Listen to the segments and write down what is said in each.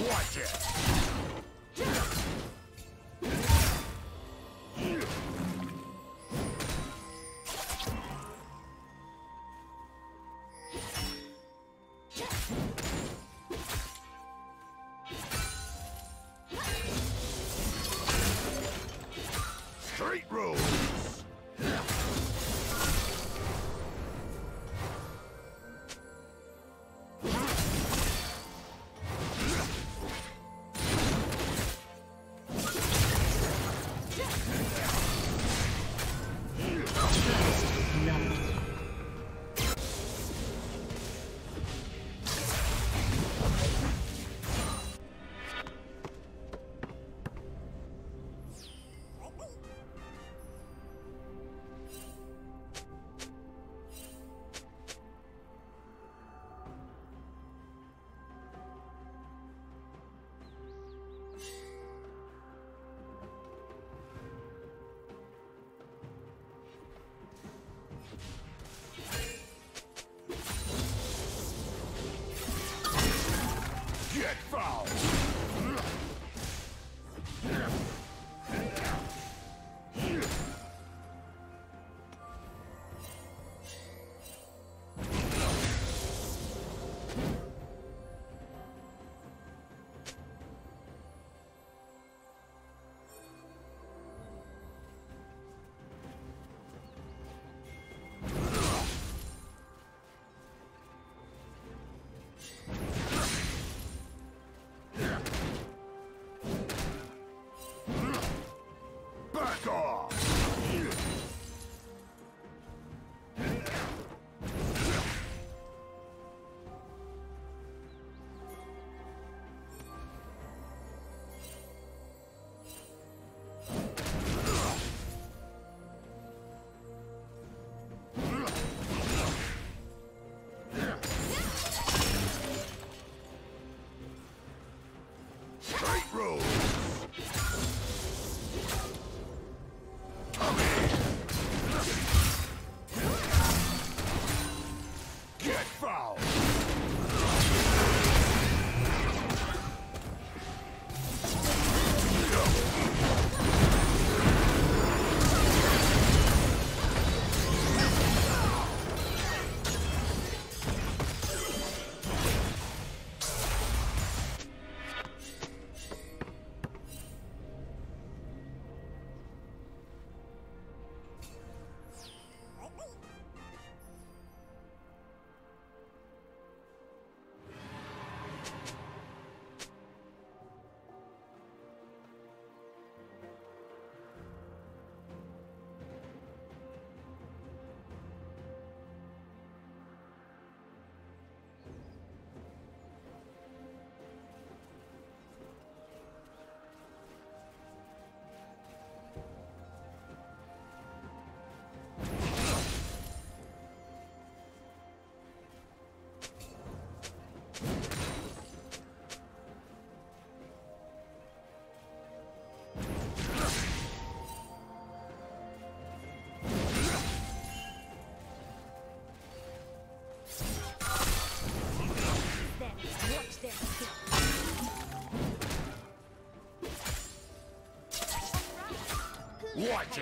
Watch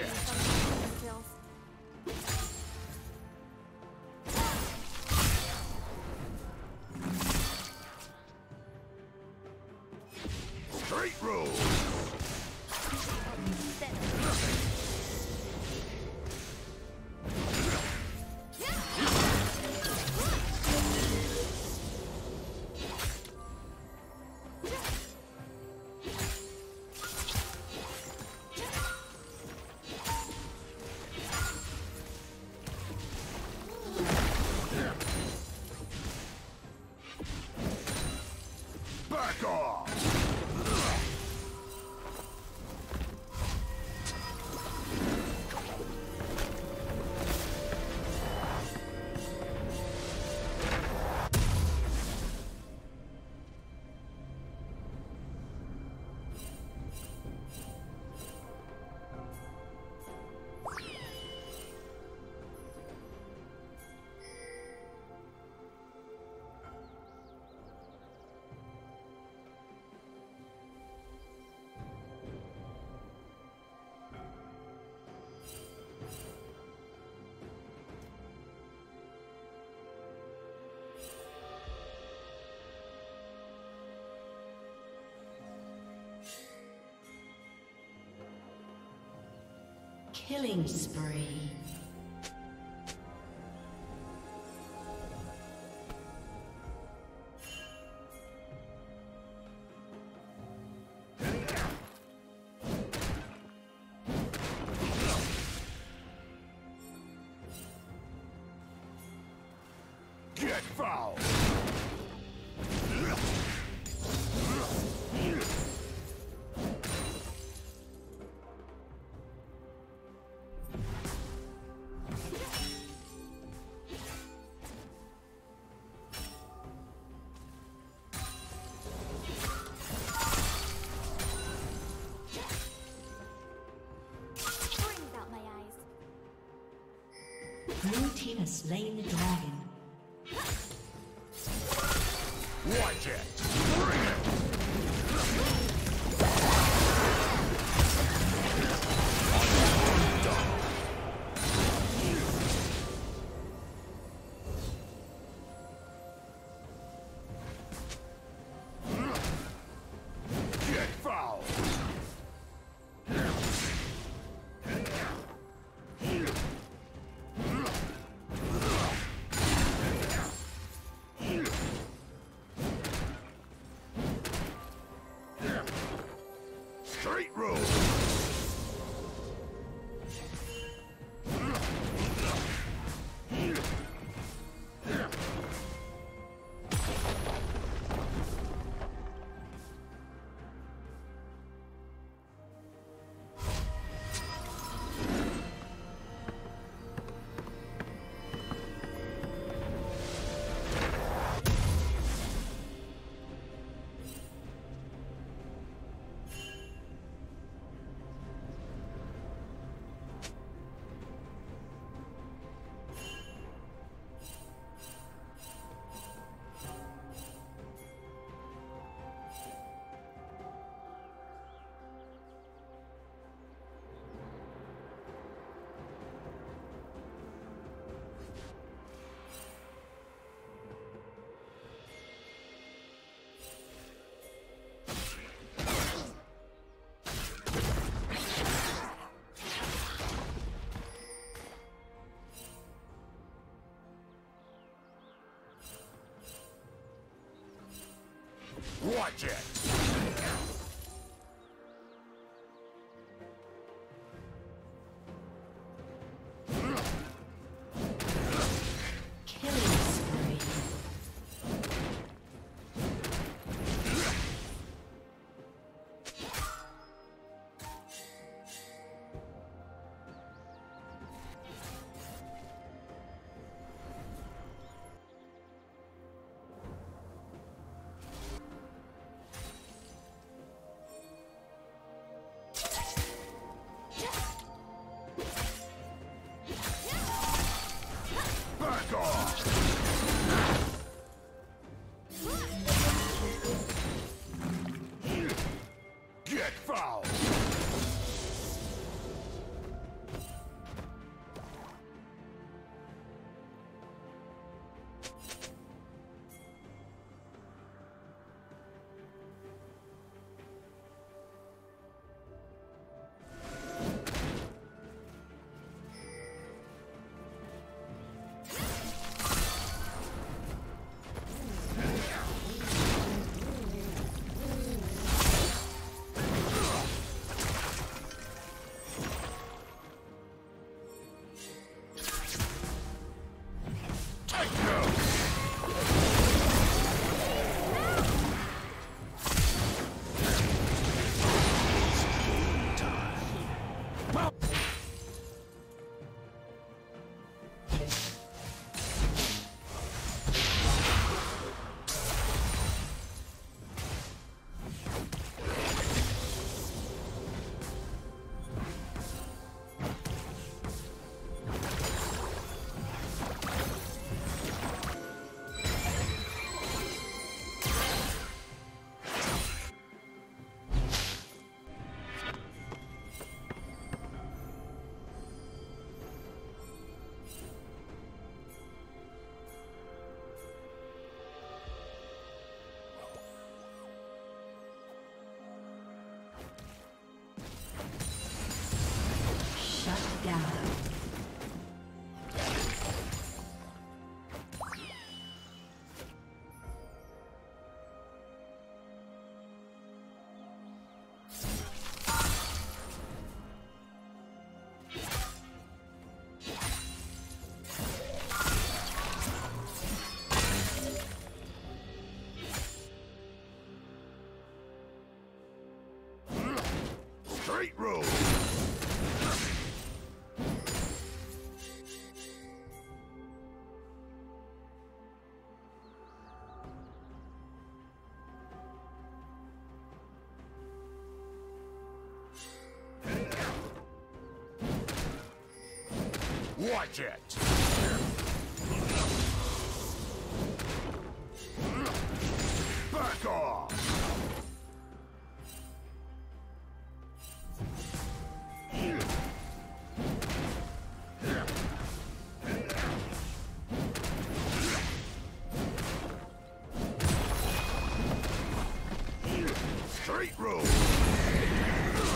it! Killing spree. Blue team has slain the dragon. Watch it! Bring it! Watch it! Killing spree. Take you! straight road. Watch it! Back off! Straight road!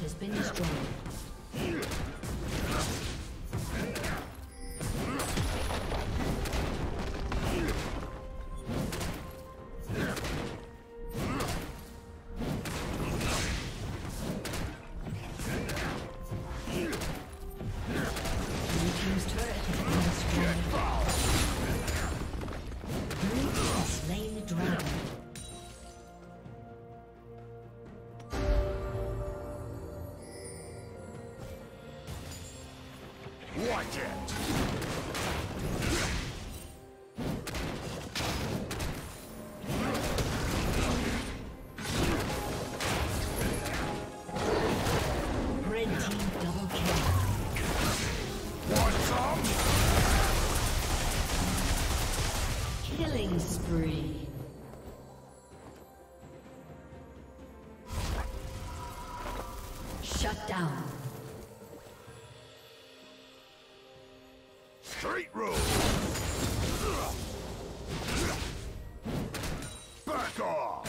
Team's turret has been destroyed. Watch it! Red team double kill. Want some? Killing spree. Shut down. Straight road! Back off!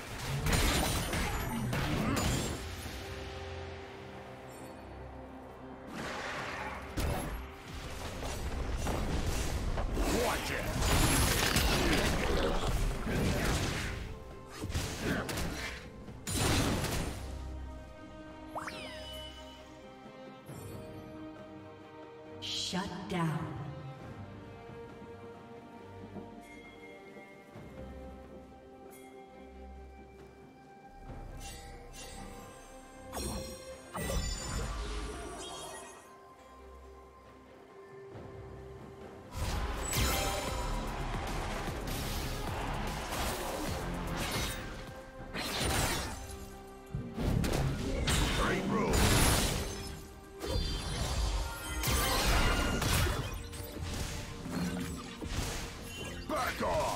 Shut down. Score!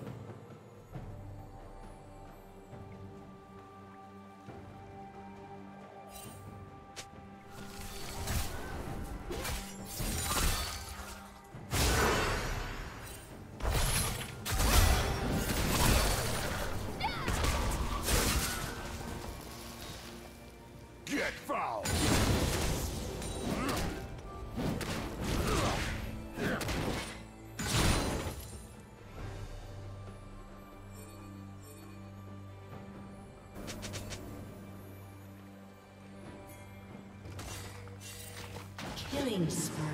Killing spree.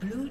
Blue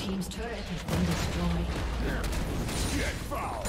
Team's turret has been destroyed. Get fouled!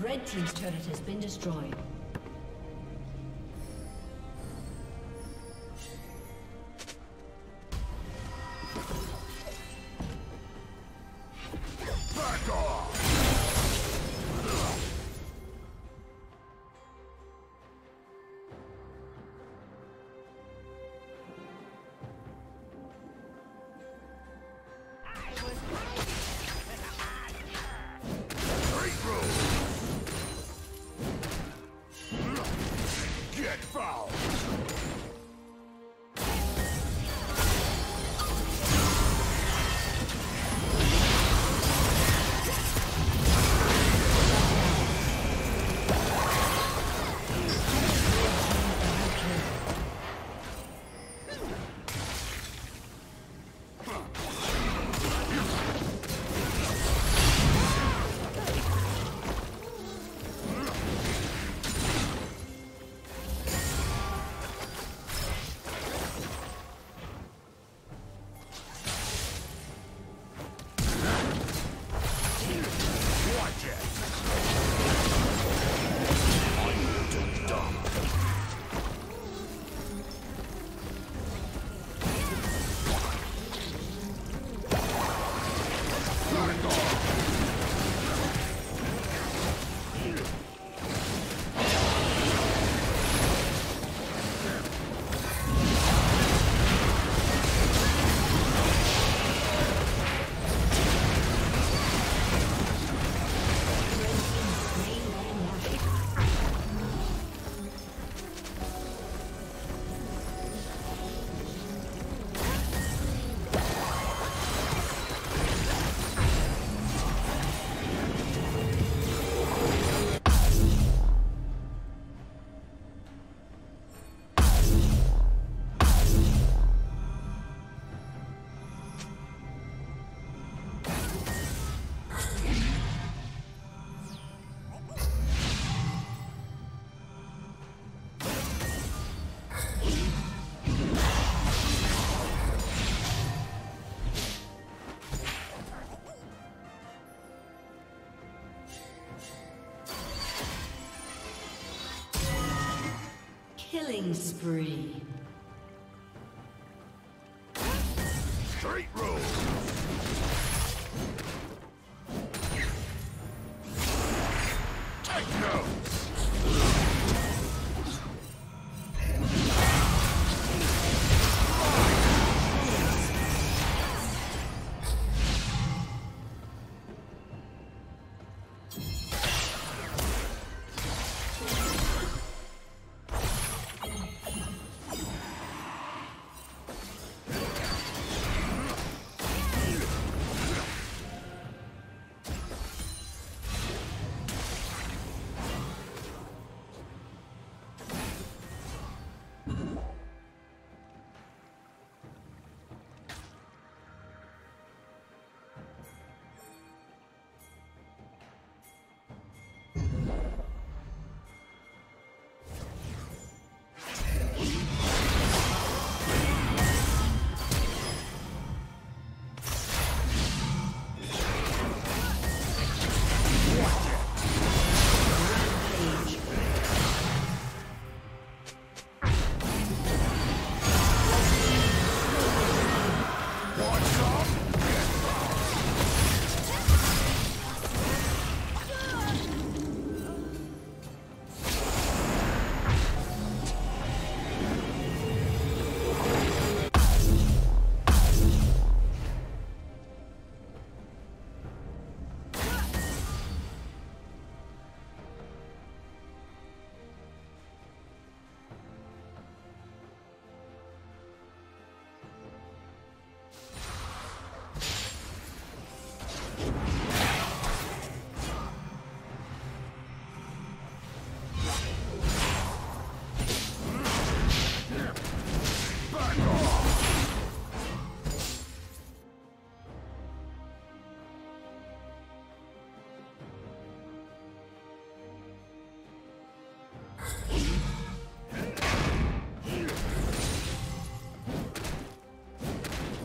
Red Team's turret has been destroyed. Back off! Killing spree. Straight road. Take notes.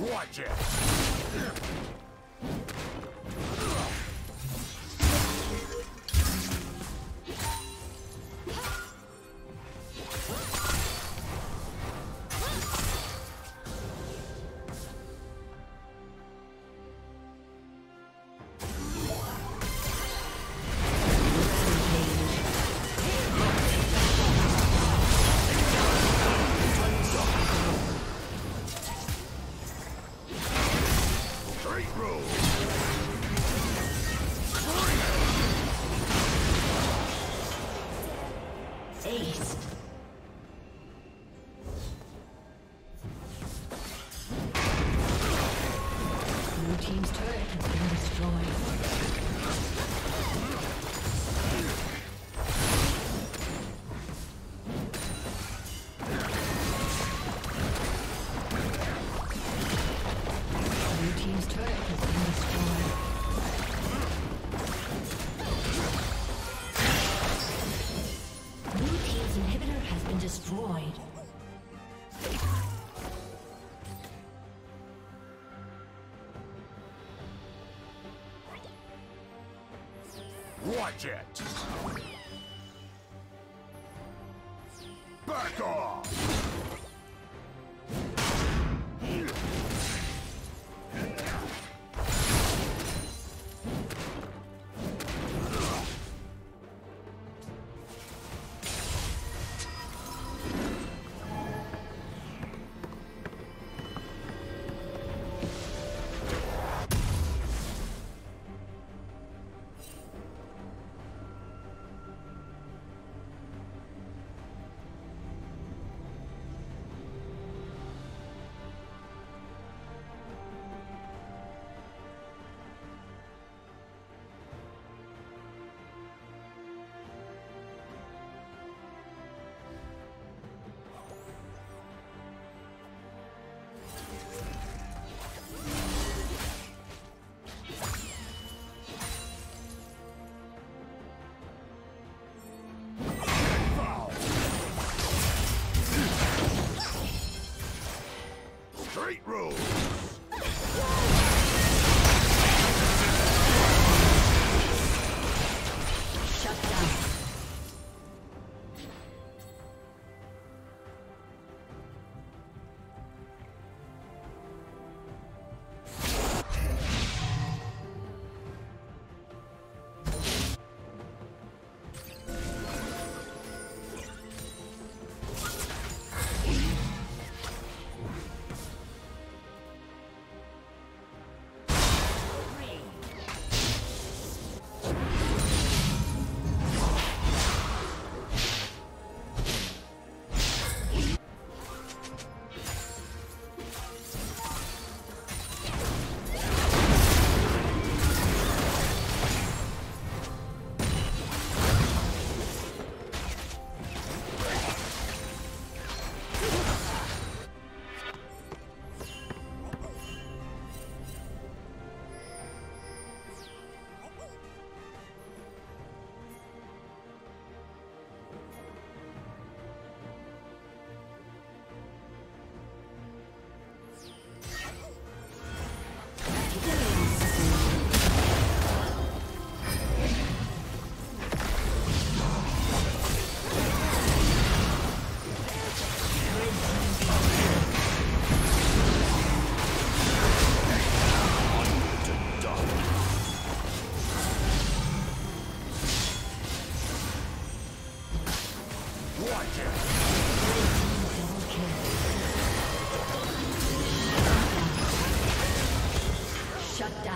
Watch it! Watch it! Back off!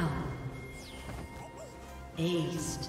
down. Aced.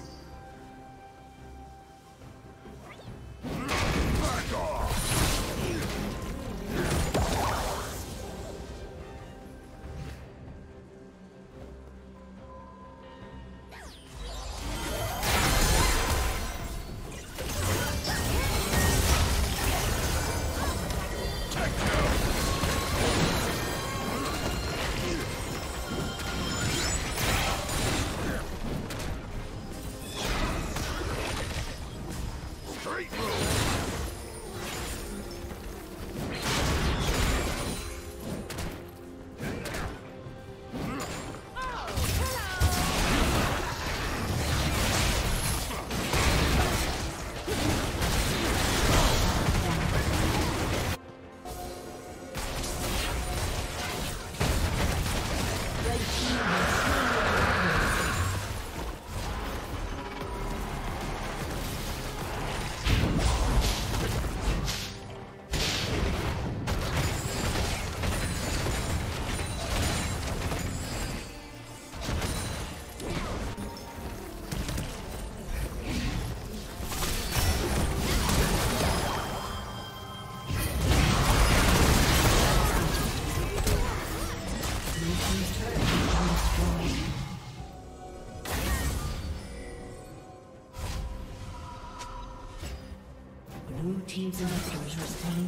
Teams and actors responding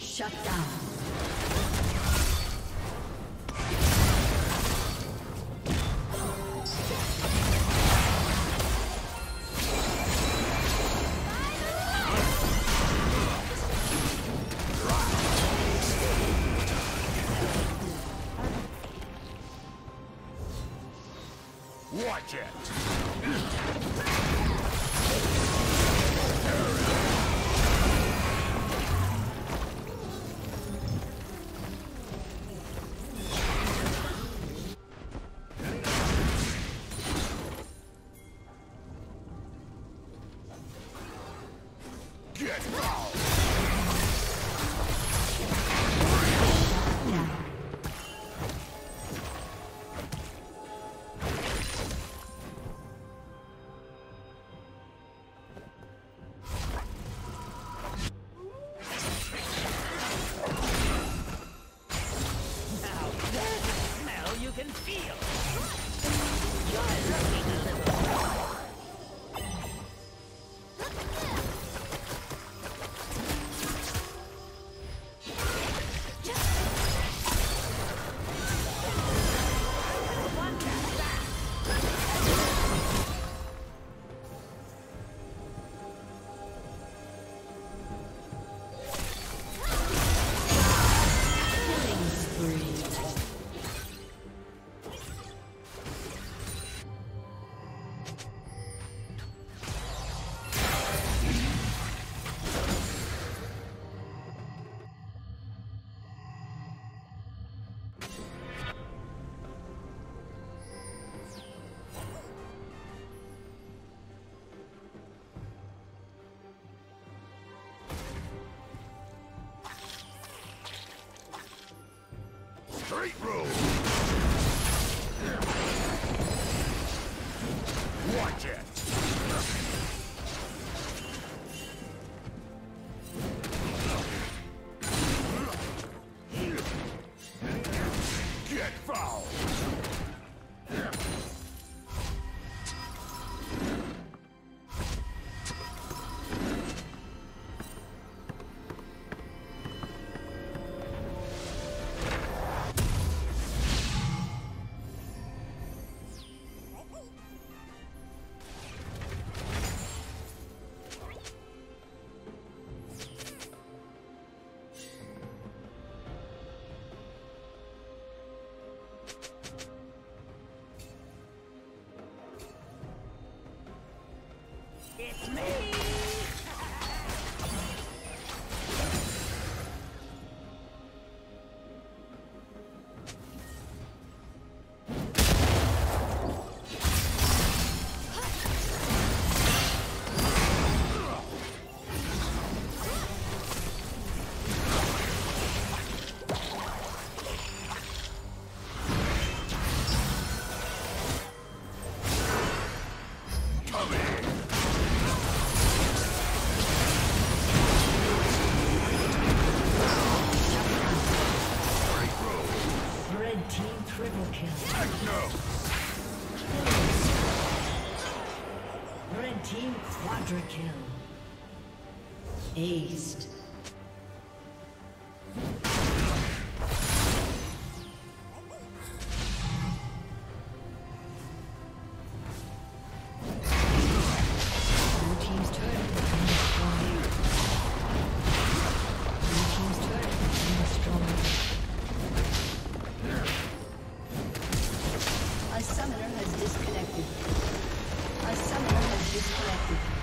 Shut down. Team quadra kill. Aced. A summoner has disconnected.